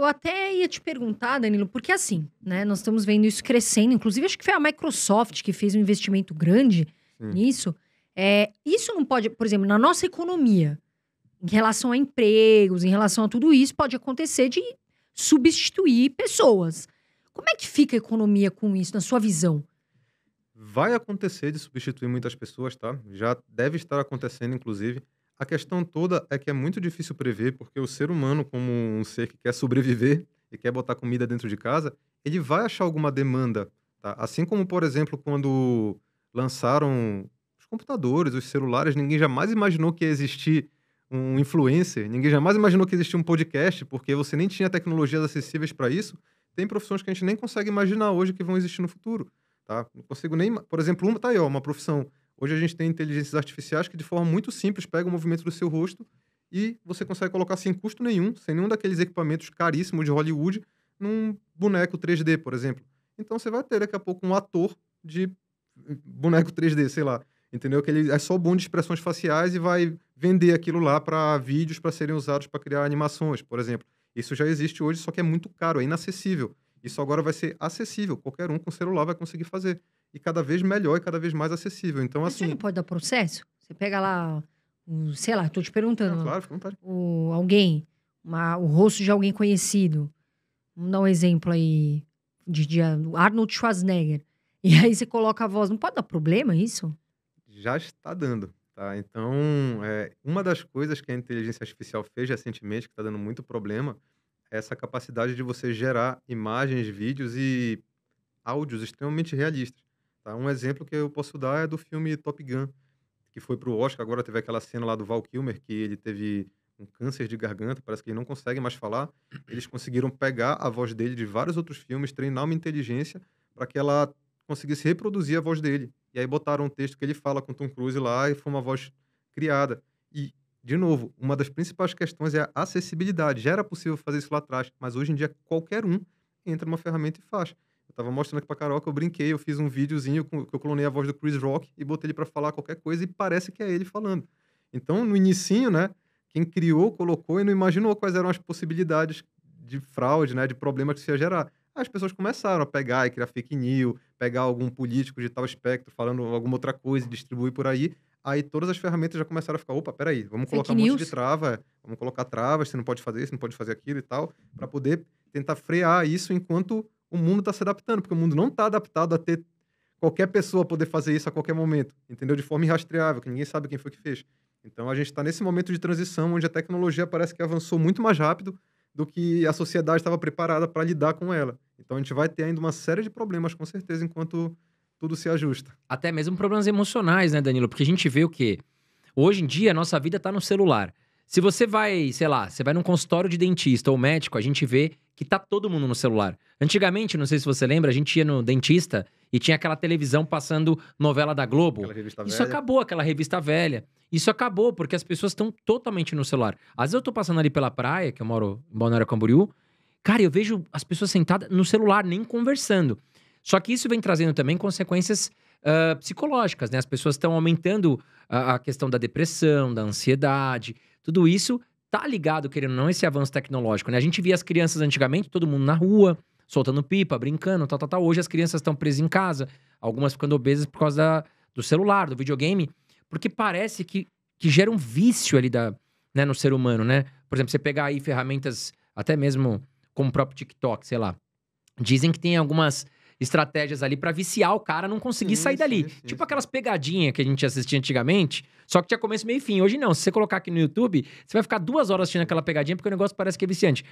Eu até ia te perguntar, Danilo, porque assim, né? Nós estamos vendo isso crescendo. Inclusive, acho que foi a Microsoft que fez um investimento grande nisso. É, isso não pode, por exemplo, na nossa economia, em relação a empregos, em relação a tudo isso, pode acontecer de substituir pessoas. Como é que fica a economia com isso, na sua visão? Vai acontecer de substituir muitas pessoas, tá? Já deve estar acontecendo, inclusive. A questão toda é que é muito difícil prever, porque o ser humano, como um ser que quer sobreviver e quer botar comida dentro de casa, ele vai achar alguma demanda, tá? Assim como, por exemplo, quando lançaram os computadores, os celulares, ninguém jamais imaginou que ia existir um influencer, ninguém jamais imaginou que existia um podcast, porque você nem tinha tecnologias acessíveis para isso. Tem profissões que a gente nem consegue imaginar hoje que vão existir no futuro, tá? Não consigo nem... Por exemplo, uma, tá aí, ó, uma profissão. Hoje a gente tem inteligências artificiais que, de forma muito simples, pega o movimento do seu rosto e você consegue colocar sem custo nenhum, sem nenhum daqueles equipamentos caríssimos de Hollywood, num boneco 3D, por exemplo. Então você vai ter, daqui a pouco, um ator de boneco 3D, sei lá. Entendeu? Que ele é só bom de expressões faciais e vai vender aquilo lá para vídeos para serem usados para criar animações, por exemplo. Isso já existe hoje, só que é muito caro, é inacessível. Isso agora vai ser acessível. Qualquer um com celular vai conseguir fazer. E cada vez melhor e cada vez mais acessível. Então, mas assim... Você não pode dar processo? Você pega lá, sei lá, tô te perguntando. Ah, claro, fica à vontade. Alguém, o rosto de alguém conhecido. Vamos dar um exemplo aí de Arnold Schwarzenegger. E aí você coloca a voz. Não pode dar problema isso? Já está dando, tá? Então, uma das coisas que a inteligência artificial fez recentemente, que está dando muito problema, é essa capacidade de você gerar imagens, vídeos e áudios extremamente realistas, tá? Um exemplo que eu posso dar é do filme Top Gun, que foi pro Oscar, agora teve aquela cena lá do Val Kilmer, que ele teve um câncer de garganta, parece que ele não consegue mais falar. Eles conseguiram pegar a voz dele de vários outros filmes, treinar uma inteligência para que ela conseguisse reproduzir a voz dele. E aí botaram um texto que ele fala com Tom Cruise lá e foi uma voz criada. E, de novo, uma das principais questões é a acessibilidade. Já era possível fazer isso lá atrás, mas hoje em dia qualquer um entra numa ferramenta e faz. Eu tava mostrando aqui pra Carol que eu brinquei, eu fiz um videozinho que eu clonei a voz do Chris Rock e botei ele pra falar qualquer coisa e parece que é ele falando. Então, no inicinho, né, quem criou, colocou e não imaginou quais eram as possibilidades de fraude, né, de problemas que se ia gerar. As pessoas começaram a pegar e criar fake news, pegar algum político de tal espectro falando alguma outra coisa e distribuir por aí. Aí todas as ferramentas já começaram a ficar, opa, peraí, vamos colocar um monte de trava, vamos colocar travas, você não pode fazer isso, não pode fazer aquilo e tal, para poder tentar frear isso enquanto o mundo está se adaptando, porque o mundo não está adaptado a ter qualquer pessoa poder fazer isso a qualquer momento, entendeu? De forma irrastreável, que ninguém sabe quem foi que fez. Então a gente está nesse momento de transição onde a tecnologia parece que avançou muito mais rápido do que a sociedade estava preparada para lidar com ela. Então a gente vai ter ainda uma série de problemas, com certeza, enquanto tudo se ajusta. Até mesmo problemas emocionais, né, Danilo? Porque a gente vê o quê? Hoje em dia, a nossa vida está no celular. Se você vai, sei lá, você vai num consultório de dentista ou médico, a gente vê que tá todo mundo no celular. Antigamente, não sei se você lembra, a gente ia no dentista e tinha aquela televisão passando novela da Globo. Isso acabou, aquela revista velha. Isso acabou, porque as pessoas estão totalmente no celular. Às vezes eu tô passando ali pela praia, que eu moro em Balneário Camboriú, cara, eu vejo as pessoas sentadas no celular, nem conversando. Só que isso vem trazendo também consequências psicológicas, né? As pessoas estão aumentando a questão da depressão, da ansiedade. Tudo isso tá ligado, querendo ou não, esse avanço tecnológico, né? A gente via as crianças antigamente, todo mundo na rua, soltando pipa, brincando, tal, tal, tal. Hoje as crianças estão presas em casa, algumas ficando obesas por causa do celular, do videogame, porque parece que gera um vício ali né, no ser humano, né? Por exemplo, você pegar aí ferramentas, até mesmo como o próprio TikTok, sei lá. Dizem que tem algumas estratégias ali pra viciar o cara, não conseguir sair dali. Tipo aquelas pegadinhas que a gente assistia antigamente, só que tinha começo, meio e fim. Hoje não, se você colocar aqui no YouTube, você vai ficar 2 horas assistindo aquela pegadinha, porque o negócio parece que é viciante.